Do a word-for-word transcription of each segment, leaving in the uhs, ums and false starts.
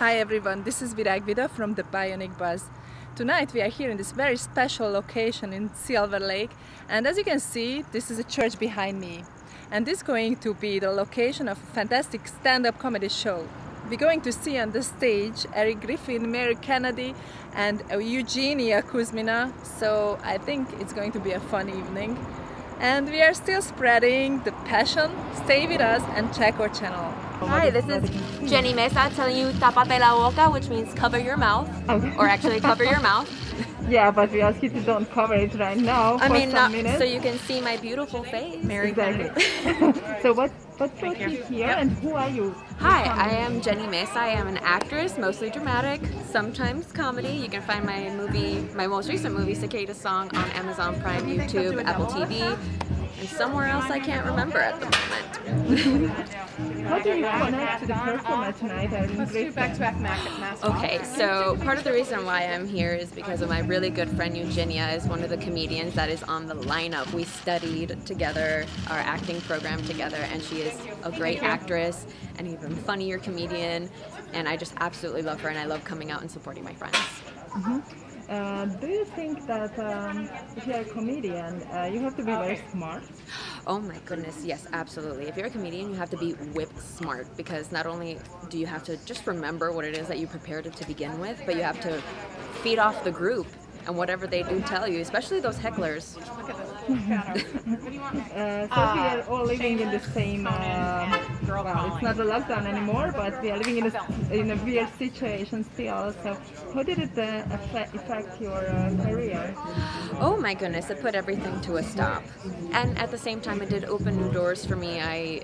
Hi everyone, this is Virag Vida from the Bionic Buzz. Tonight we are here in this very special location in Silver Lake, and as you can see, this is a church behind me. And this is going to be the location of a fantastic stand-up comedy show. We're going to see on the stage Eric Griffin, Mary Kennedy and Eugenia Kuzmina, so I think it's going to be a fun evening. And we are still spreading the passion. Stay with us and check our channel. Hi, this is Jenny Mesa telling you tapate la boca, which means cover your mouth, okay. Or actually cover your mouth. Yeah, but we ask you to don't cover it right now. I for mean, some not, so you can see my beautiful face. Mary exactly. So what what brought you here, yep. And who are you? Hi, I am Jenny Mesa. I am an actress, mostly dramatic, sometimes comedy. You can find my movie, my most recent movie, Cicada Song, on Amazon Prime, YouTube, Apple T V. And somewhere else I can't remember at the moment. How do you connect to the performer tonight? Let's do back-to-back mask. Okay, so part of the reason why I'm here is because of my really good friend Eugenia is one of the comedians that is on the lineup. We studied together, our acting program together, and she is a great actress, an even funnier comedian, and I just absolutely love her, and I love coming out and supporting my friends. Mm-hmm. Uh, do you think that um, if you're a comedian, uh, you have to be very smart? Oh my goodness, yes, absolutely. If you're a comedian, you have to be whip smart, because not only do you have to just remember what it is that you prepared to begin with, but you have to feed off the group and whatever they do tell you, especially those hecklers. uh, so uh, we are all living in the same, um, well, it's not a lockdown anymore, but we are living in a, in a weird situation still. So how did it uh, affect your uh, career? Oh my goodness, it put everything to a stop. And at the same time, it did open new doors for me. I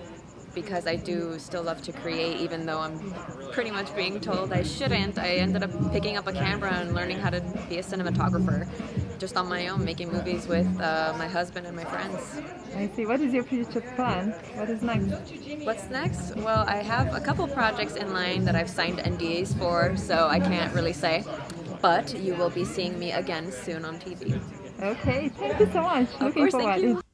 Because I do still love to create, even though I'm pretty much being told I shouldn't. I ended up picking up a camera and learning how to be a cinematographer, just on my own, making movies with uh, my husband and my friends. I see. What is your future plan? What is next? What's next? Well, I have a couple projects in line that I've signed N D As for, so I can't really say. But you will be seeing me again soon on T V. Okay. Thank you so much. Looking forward.